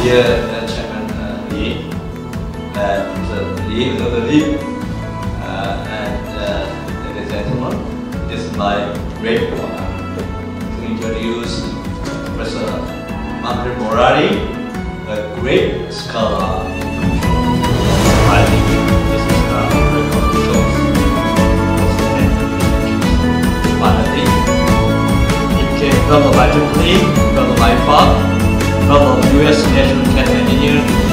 Dear Chairman Lee and the lead of the league and ladies and gentlemen, it is my great honor to introduce Professor Manfred Morari, a great scholar. I think this is a record shows finally it came from my family, from my father, from the U.S. National Academy of Engineers.